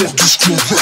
fuck is true.